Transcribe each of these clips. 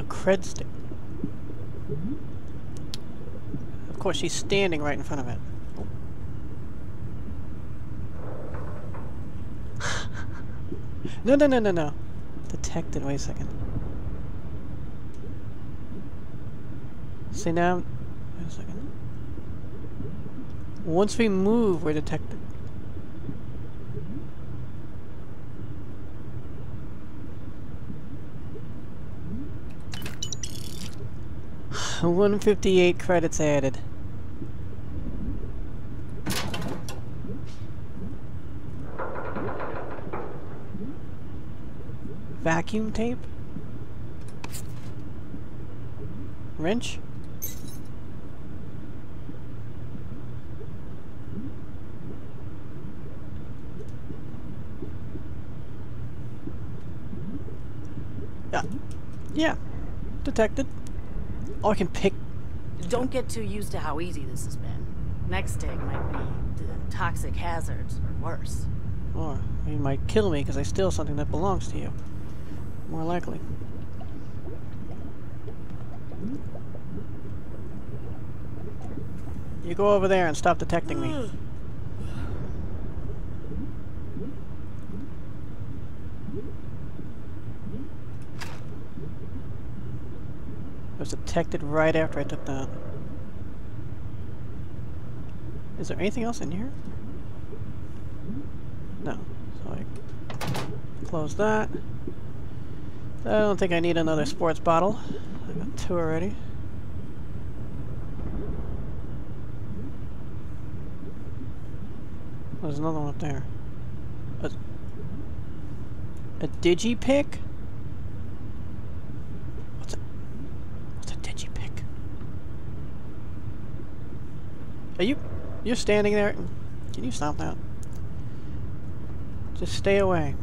a cred stick. Of course, she's standing right in front of it. No, no, no, no, no. Detected. Wait a second. See now. Wait a second. Once we move, we're detected. $158 credits added. Vacuum tape? Wrench? Yeah. Yeah. Detected. Oh, I can pick. Don't get too used to how easy this has been. Next take might be toxic hazards or worse. Or you might kill me because I steal something that belongs to you. More likely. You go over there and stop detecting me. I was detected right after I took that. Is there anything else in here? No. So I close that. I don't think I need another sports bottle. I got two already. There's another one up there. A digipick? What's a digipick? Are you're standing there? Can you stop that? Just stay away.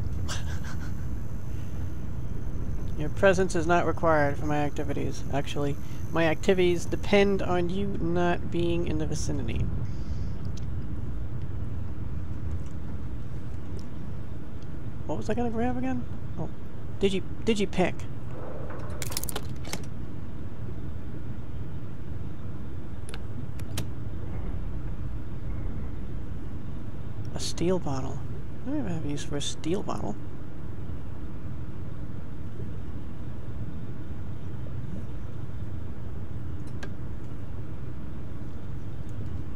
Your presence is not required for my activities. Actually, my activities depend on you not being in the vicinity. What was I gonna grab again? Oh, digipick. A steel bottle. I don't even have use for a steel bottle.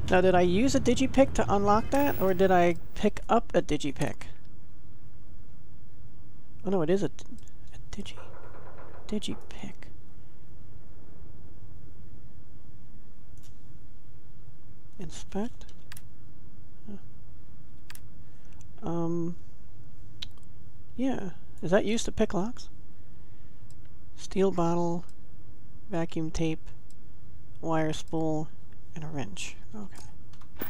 Now, did I use a digipick to unlock that, or did I pick up a digipick? Oh no, it is a digipick. Inspect. Yeah. Is that used to pick locks? Steel bottle, vacuum tape, wire spool, and a wrench. Okay.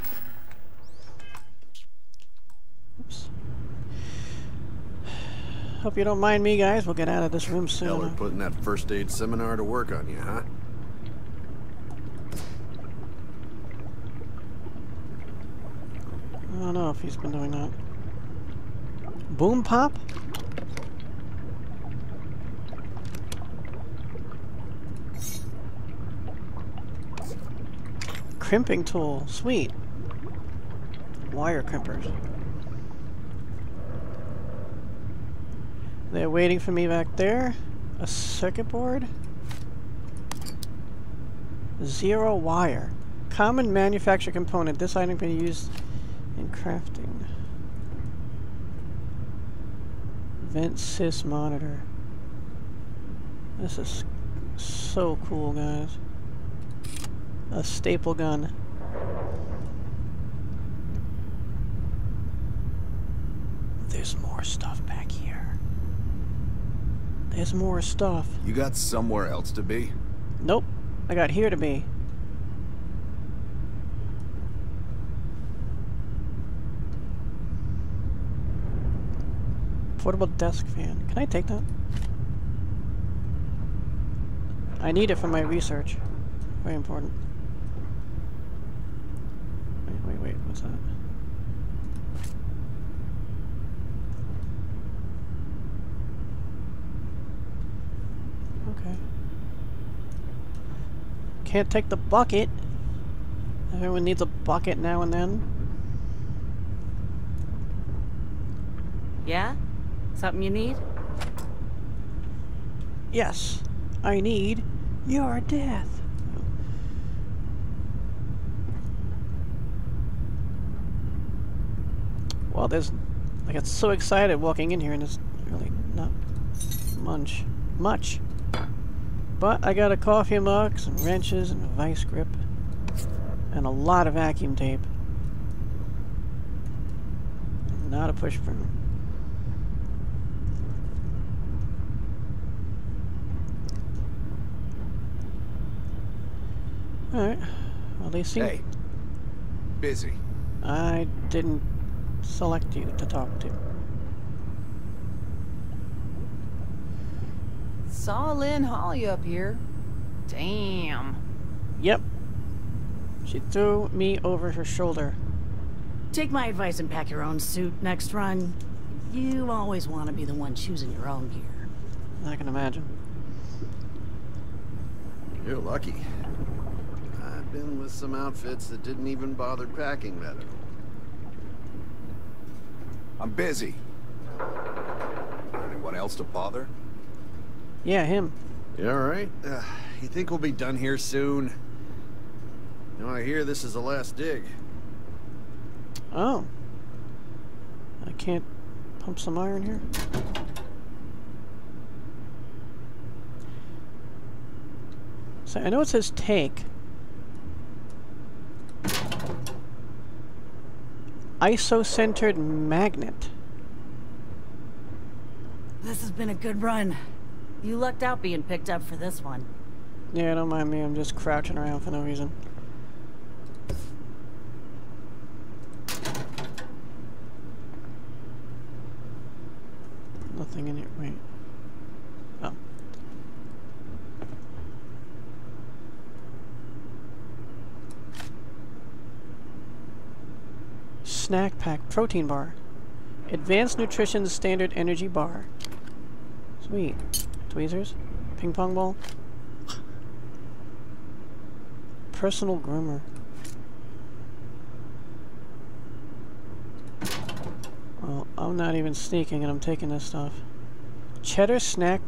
Oops. Hope you don't mind me, guys. We'll get out of this room soon. Heller putting that first aid seminar to work on you, huh? I don't know if he's been doing that. Boom pop? Crimping tool, sweet. Wire crimpers. They're waiting for me back there. A circuit board. Zero wire. Common manufactured component. This item can be used in crafting. Vent sys monitor. This is so cool, guys. A staple gun. There's more stuff back here. There's more stuff. You got somewhere else to be? Nope. I got here to be. Portable desk fan. Can I take that? I need it for my research. Very important. Wait, what's that? Okay. Can't take the bucket. Everyone needs a bucket now and then. Yeah? Something you need? Yes. I need your death. Well, there's... I got so excited walking in here and it's really not much. But I got a coffee mug, some wrenches, and a vice grip. And a lot of vacuum tape. Not a push broom. Alright. Well, they seem... Hey. Busy. I didn't select you to talk to. Saw Lynn Holly up here. Damn. Yep. She threw me over her shoulder. Take my advice and pack your own suit next run. You always want to be the one choosing your own gear. I can imagine. You're lucky. I've been with some outfits that didn't even bother packing better. I'm busy. Anyone else to bother? Yeah, him. You alright? You think we'll be done here soon? No, I hear this is the last dig. Oh. I can't pump some iron here? So I know it says take. Iso-centered magnet. This has been a good run. You lucked out being picked up for this one. Yeah, don't mind me. I'm just crouching around for no reason. Nothing in here. Wait. Oh. Snack pack. Protein bar. Advanced nutrition standard energy bar. Sweet. Tweezers. Ping pong ball. Personal groomer. Well, I'm not even sneaking and I'm taking this stuff. Cheddar snack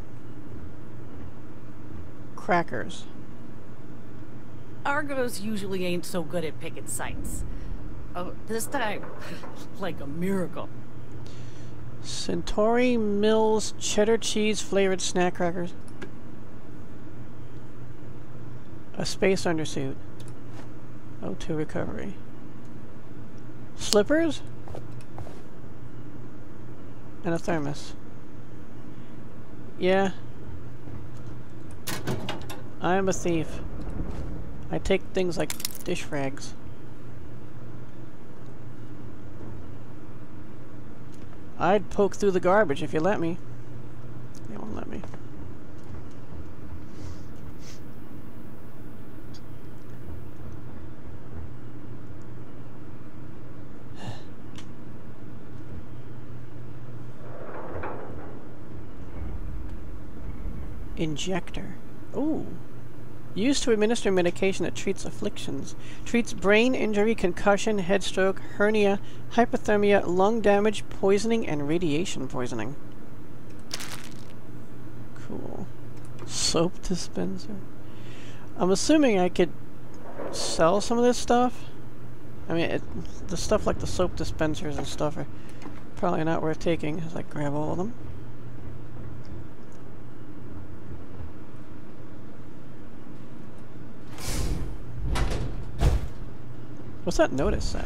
crackers. Argos usually ain't so good at picking sites. Oh, this time, like a miracle. Centauri Mills cheddar cheese flavored snack crackers. A space undersuit. O2 recovery. Slippers? And a thermos. Yeah. I am a thief. I take things like dish rags. I'd poke through the garbage if you let me. They won't let me. Injector. Ooh. Used to administer medication that treats afflictions. Treats brain injury, concussion, head stroke, hernia, hypothermia, lung damage, poisoning, and radiation poisoning. Cool. Soap dispenser. I'm assuming I could sell some of this stuff. I mean, the stuff like the soap dispensers and stuff are probably not worth taking, as I grab all of them. What's that notice say?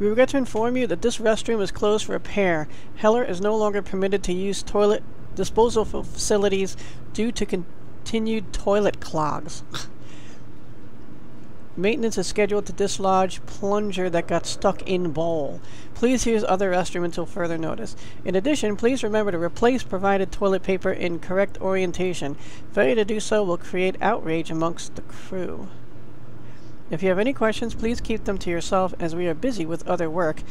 We regret to inform you that this restroom is closed for repair. Heller is no longer permitted to use toilet disposal facilities due to continued toilet clogs. Maintenance is scheduled to dislodge plunger that got stuck in bowl. Please use other restroom until further notice. In addition, please remember to replace provided toilet paper in correct orientation. Failure to do so will create outrage amongst the crew. If you have any questions, please keep them to yourself as we are busy with other work.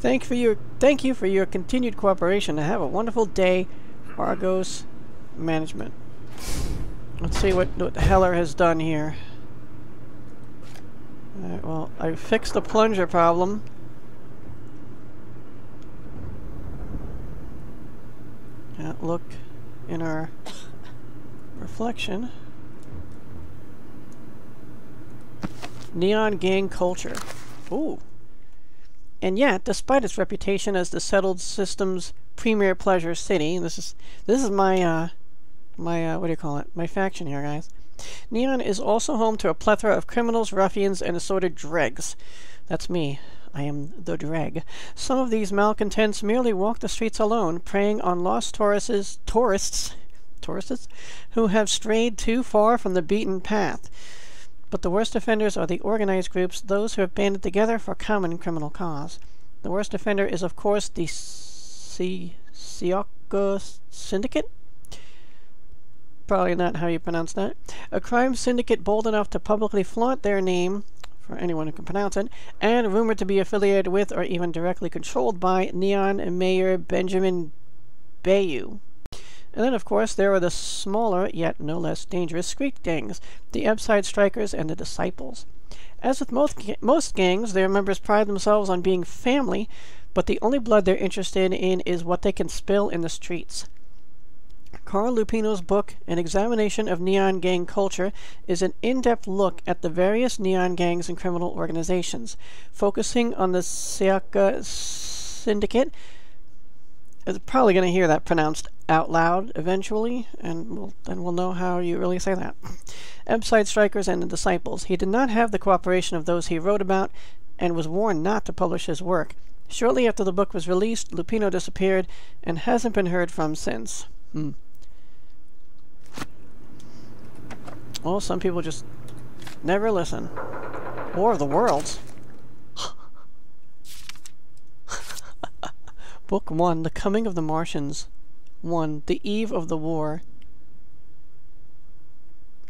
Thank you for your continued cooperation and have a wonderful day, Argos Management. Let's see what Heller has done here. Alright, well, I fixed the plunger problem. Can't look in our reflection. Neon gang culture. Ooh. And yet, despite its reputation as the settled system's premier pleasure city, this is my what do you call it? My faction here, guys. Neon is also home to a plethora of criminals, ruffians, and assorted dregs. That's me. I am the dreg. Some of these malcontents merely walk the streets alone, preying on lost tourists who have strayed too far from the beaten path. But the worst offenders are the organized groups, those who have banded together for common criminal cause. The worst offender is, of course, the Siaka Syndicate? Probably not how you pronounce that. A crime syndicate bold enough to publicly flaunt their name, for anyone who can pronounce it, and rumored to be affiliated with or even directly controlled by Neon Mayor Benjamin Bayou. And then, of course, there are the smaller, yet no less dangerous, street gangs, the Ebbside Strikers and the Disciples. As with most gangs, their members pride themselves on being family, but the only blood they're interested in is what they can spill in the streets. Carl Lupino's book, An Examination of Neon Gang Culture, is an in-depth look at the various neon gangs and criminal organizations, focusing on the Syaka Syndicate. It's probably going to hear that pronounced out loud eventually, and we'll know how you really say that. Ebbside Strikers and the Disciples. He did not have the cooperation of those he wrote about, and was warned not to publish his work. Shortly after the book was released, Lupino disappeared, and hasn't been heard from since. Hmm. Well, some people just never listen. War of the Worlds. Book 1, The Coming of the Martians. 1, The Eve of the War.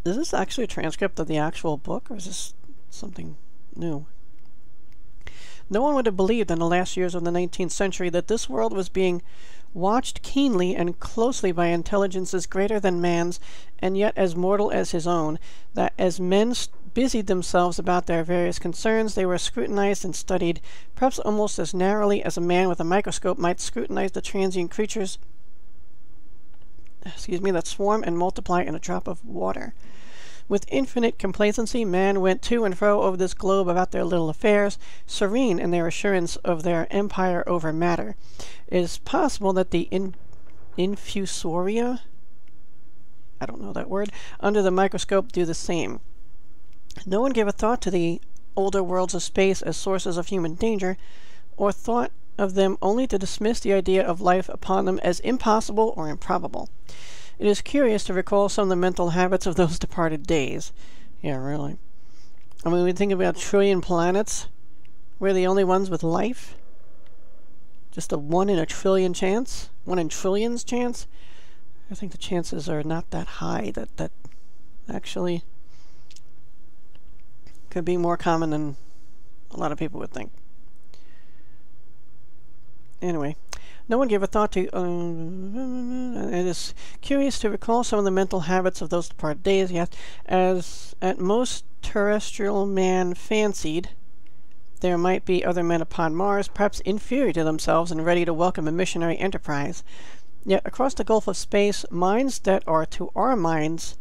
Is this actually a transcript of the actual book, or is this something new? No one would have believed in the last years of the 19th century that this world was being watched keenly and closely by intelligences greater than man's, and yet as mortal as his own, that as men busied themselves about their various concerns, they were scrutinized and studied, perhaps almost as narrowly as a man with a microscope might scrutinize the transient creatures, excuse me, that swarm and multiply in a drop of water. With infinite complacency, man went to and fro over this globe about their little affairs, serene in their assurance of their empire over matter. It is possible that the infusoria, I don't know that word, under the microscope do the same. No one gave a thought to the older worlds of space as sources of human danger, or thought of them only to dismiss the idea of life upon them as impossible or improbable. It is curious to recall some of the mental habits of those departed days. Yeah, really. I mean, we think about a trillion planets. We're the only ones with life. Just a 1 in a trillion chance? 1 in trillions chance? I think the chances are not that high that actually could be more common than a lot of people would think. Anyway. No one gave a thought to... it is curious to recall some of the mental habits of those departed days, yet, as at most terrestrial man fancied, there might be other men upon Mars, perhaps inferior to themselves and ready to welcome a missionary enterprise. Yet, across the gulf of space, minds that are to our minds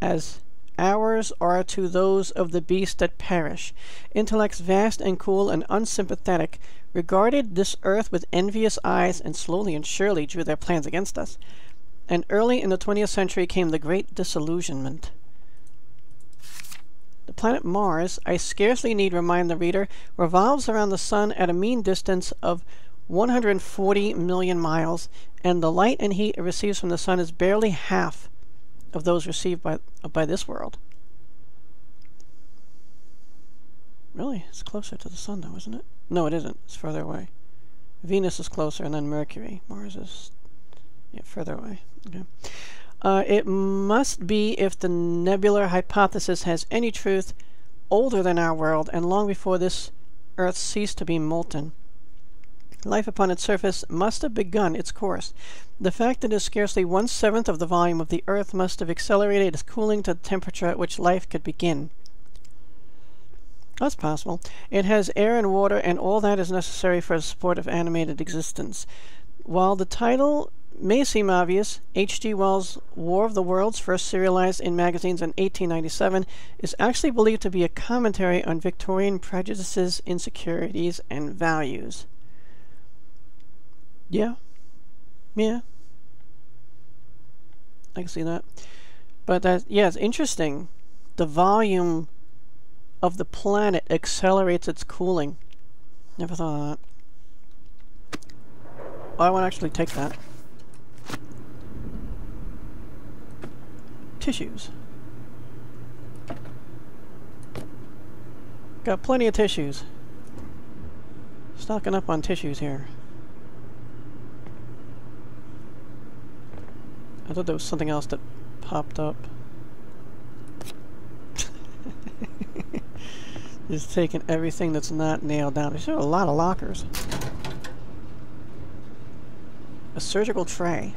as ours are to those of the beasts that perish, intellects vast and cool and unsympathetic, regarded this earth with envious eyes and slowly and surely drew their plans against us. And early in the 20th century came the great disillusionment. The planet Mars, I scarcely need remind the reader, revolves around the sun at a mean distance of 140 million miles, and the light and heat it receives from the sun is barely half of those received by this world. Really? It's closer to the sun though, isn't it? No, it isn't. It's further away. Venus is closer, and then Mercury. Mars is further away. Okay. It must be, if the nebular hypothesis has any truth, older than our world, and long before this Earth ceased to be molten. life upon its surface must have begun its course. The fact that it is scarcely 1/7 of the volume of the Earth must have accelerated its cooling to the temperature at which life could begin. That's possible. It has air and water and all that is necessary for the support of animated existence. While the title may seem obvious, H.G. Wells' War of the Worlds, first serialized in magazines in 1897, is actually believed to be a commentary on Victorian prejudices, insecurities, and values. Yeah. I can see that. But that, yeah, it's interesting. The volume of the planet accelerates its cooling. Never thought of that. Oh, I want to actually take that. Tissues. Got plenty of tissues. Stocking up on tissues here. I thought there was something else that popped up. Just taking everything that's not nailed down. There's a lot of lockers. A surgical tray.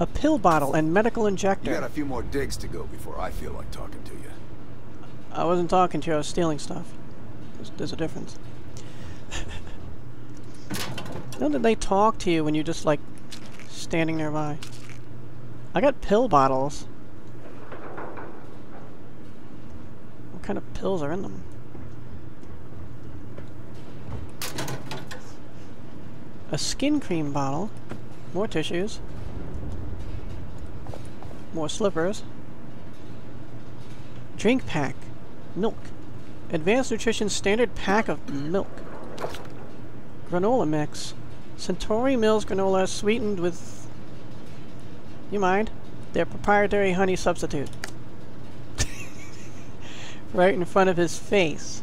A pill bottle and medical injector. You got a few more digs to go before I feel like talking to you. I wasn't talking to you, I was stealing stuff. There's a difference. How did they talk to you when you're just like standing nearby? I got pill bottles. What kind of pills are in them? A skin cream bottle. More tissues. More slippers. Drink pack. Milk. Advanced Nutrition Standard Pack of Milk. Granola Mix. Centauri Mills granola sweetened with... You mind? Their proprietary honey substitute. Right in front of his face.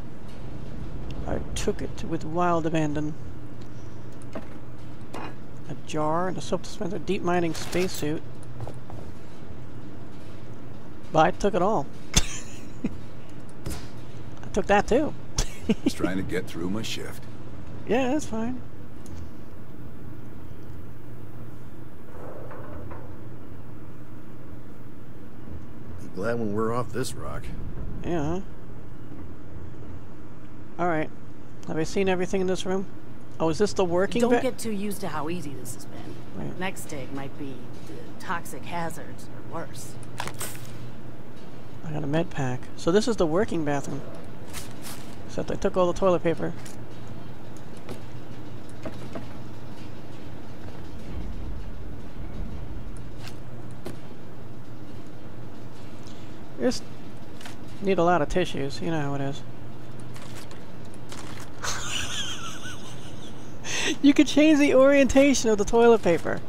I took it with wild abandon. A jar and a soap dispenser. Deep mining spacesuit. But I took it all. I took that too. Just trying to get through my shift. Yeah, that's fine. I'm glad when we're off this rock. Yeah. Alright. Have I seen everything in this room? Oh, is this the working bed? Don't get too used to how easy this has been. Right. Next dig might be toxic hazards or worse. I got a med pack. So this is the working bathroom. Except I took all the toilet paper. You just need a lot of tissues. You know how it is. You could change the orientation of the toilet paper.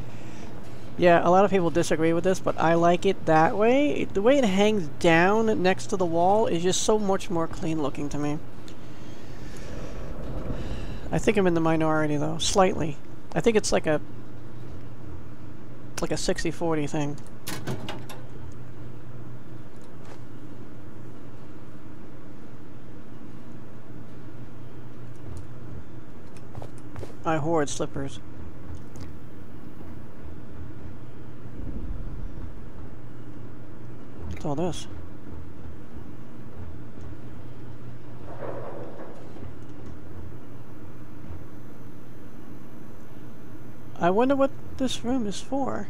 Yeah, a lot of people disagree with this, but I like it that way. The way it hangs down next to the wall is just so much more clean looking to me. I think I'm in the minority though, slightly. I think it's like a 60-40 thing. I hoard slippers. All this. I wonder what this room is for.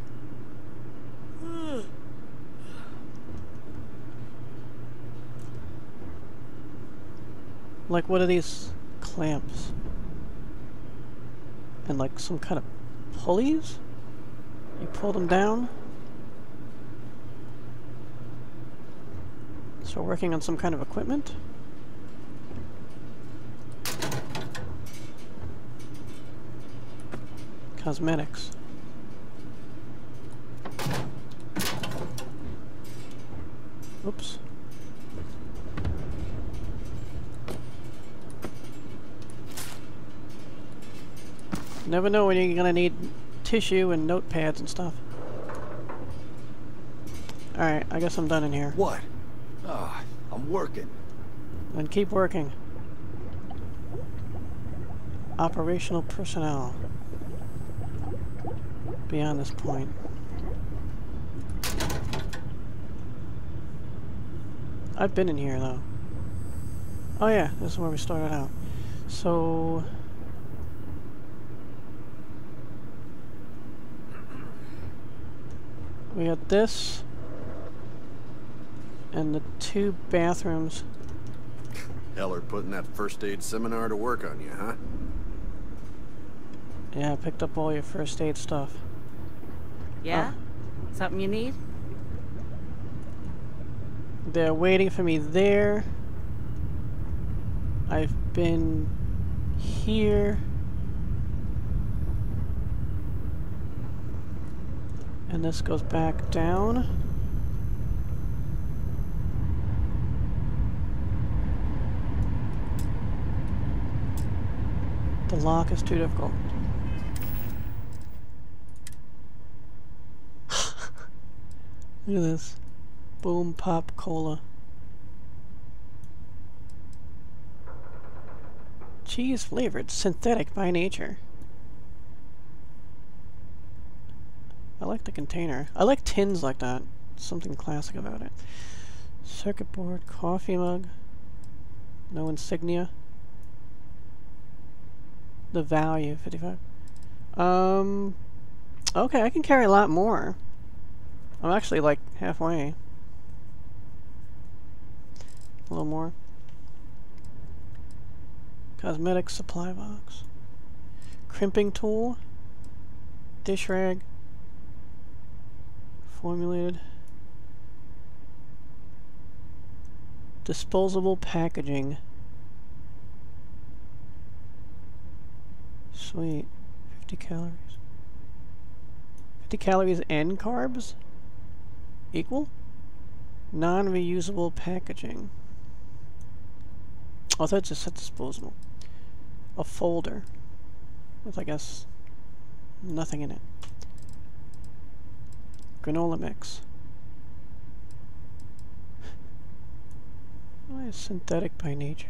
Like, what are these clamps? And like some kind of pulleys? You pull them down? So we're working on some kind of equipment. Cosmetics. Oops. Never know when you're gonna need tissue and notepads and stuff. Alright, I guess I'm done in here. What? Ah, oh, I'm working. Then keep working. Operational personnel. Beyond this point. I've been in here though. Oh yeah, this is where we started out. So... we got this, and the two bathrooms. Heller putting that first aid seminar to work on you, huh? Yeah, I picked up all your first aid stuff. Yeah? Oh. Something you need? They're waiting for me there. I've been here. And this goes back down. The lock is too difficult. Look at this. Boom, pop, cola. Cheese flavored, synthetic by nature. I like the container. I like tins like that. Something classic about it. Circuit board, coffee mug. No insignia. The value, 55. Okay, I can carry a lot more. I'm actually like halfway. A little more. Cosmetic supply box. Crimping tool. Dish rag. Formulated. Disposable packaging. Sweet. 50 calories. 50 calories and carbs? Equal? Non-reusable packaging. I thought it just said disposable. A folder. With, I guess, nothing in it. Granola mix. Why is synthetic by nature?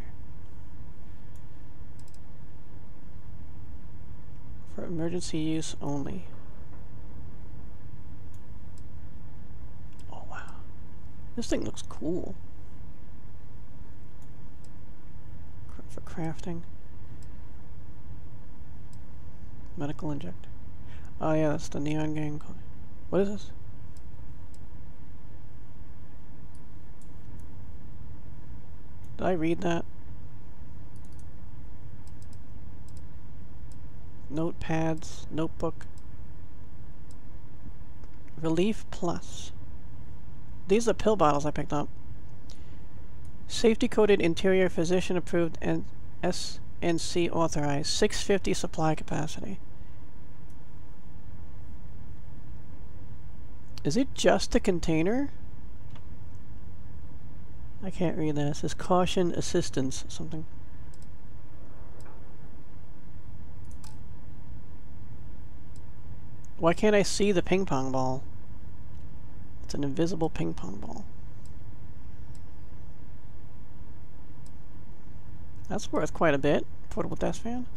For emergency use only. Oh wow. This thing looks cool. For crafting. Medical injector. Oh yeah, that's the neon gang. What is this? Did I read that? Notepads, notebook. Relief Plus. These are pill bottles I picked up. Safety-coated interior, physician-approved and SNC authorized. 650 supply capacity. Is it just a container? I can't read that. It says caution, assistance, something. Why can't I see the ping pong ball? It's an invisible ping pong ball. That's worth quite a bit. Portable desk fan.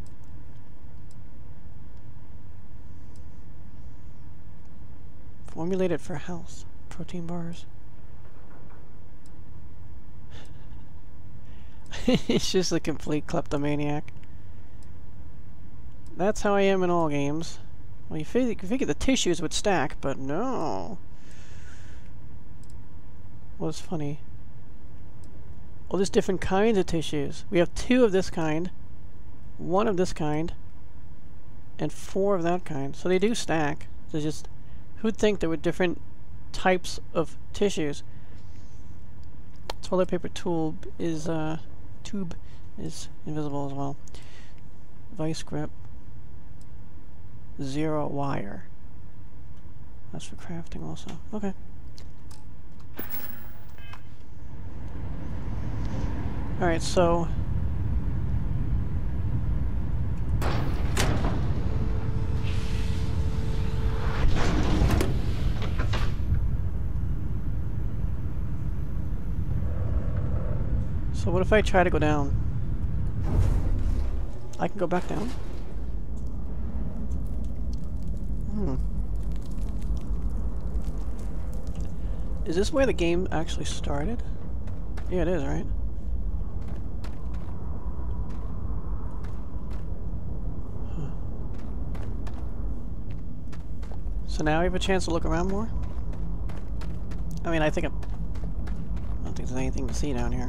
Formulated for health. Protein bars. It's just a complete kleptomaniac. That's how I am in all games. Well, you figure the tissues would stack, but no. What's funny? Well, there's different kinds of tissues. We have 2 of this kind, 1 of this kind, and 4 of that kind. So they do stack. There's just... who'd think there were different types of tissues? Toilet paper tube is invisible as well. Vice grip. Zero wire. That's for crafting also. Okay. Alright, so So what if I try to go down? I can go back down? Hmm. Is this where the game actually started? Yeah, it is, right? Huh. So now we have a chance to look around more? I mean, I don't think there's anything to see down here.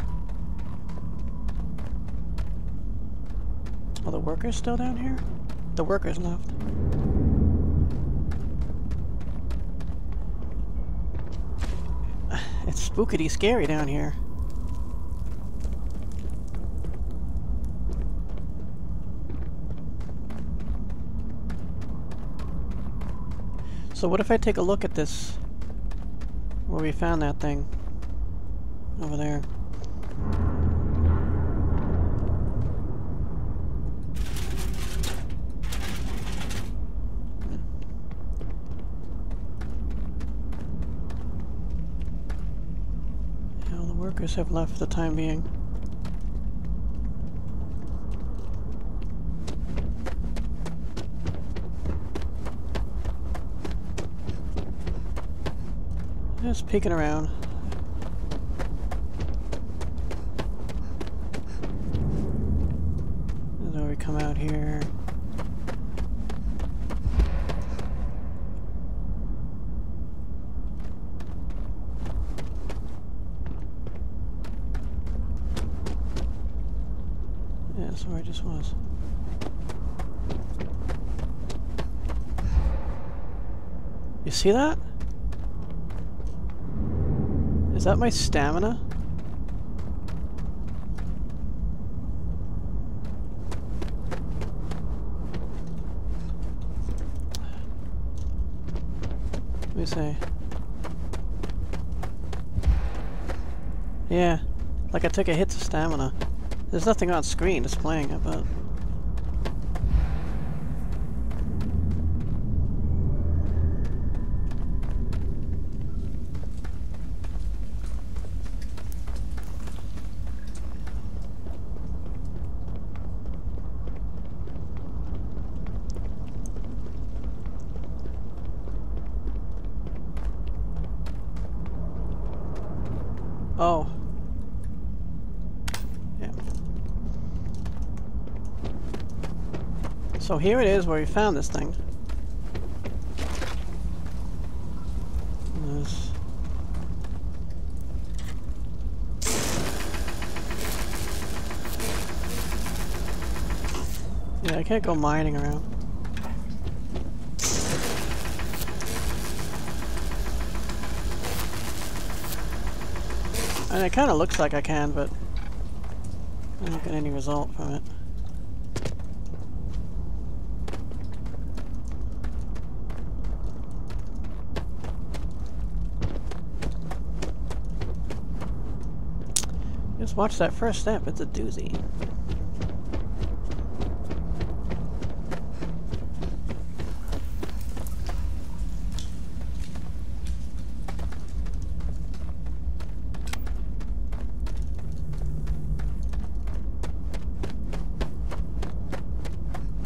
Are the workers still down here? The workers left. It's spookity scary down here. So what if I take a look at this, where we found that thing over there? Workers have left for the time being. Just peeking around. And then we come out here. That's where I just was. You see that? Is that my stamina? Let me see. Yeah, like I took a hit to stamina. There's nothing on screen displaying it, but... Oh. So here it is where we found this thing. This. Yeah, I can't go mining around. And it kind of looks like I can, but I don't get any result from it. Just watch that first step, it's a doozy.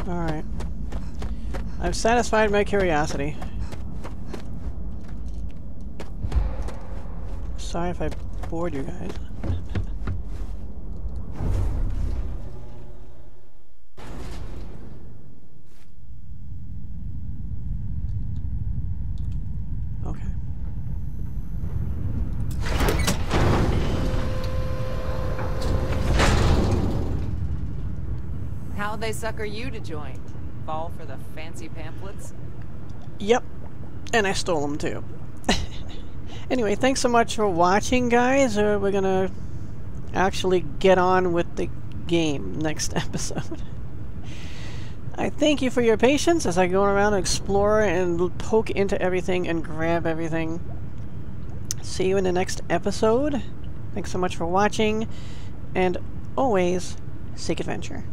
Alright. I've satisfied my curiosity. Sorry if I bored you guys. How'd they sucker you to join? Fall for the fancy pamphlets? Yep. And I stole them too. Anyway, thanks so much for watching, guys. We're gonna actually get on with the game next episode. I thank you for your patience as I go around and explore and poke into everything and grab everything. See you in the next episode. Thanks so much for watching, and always seek adventure.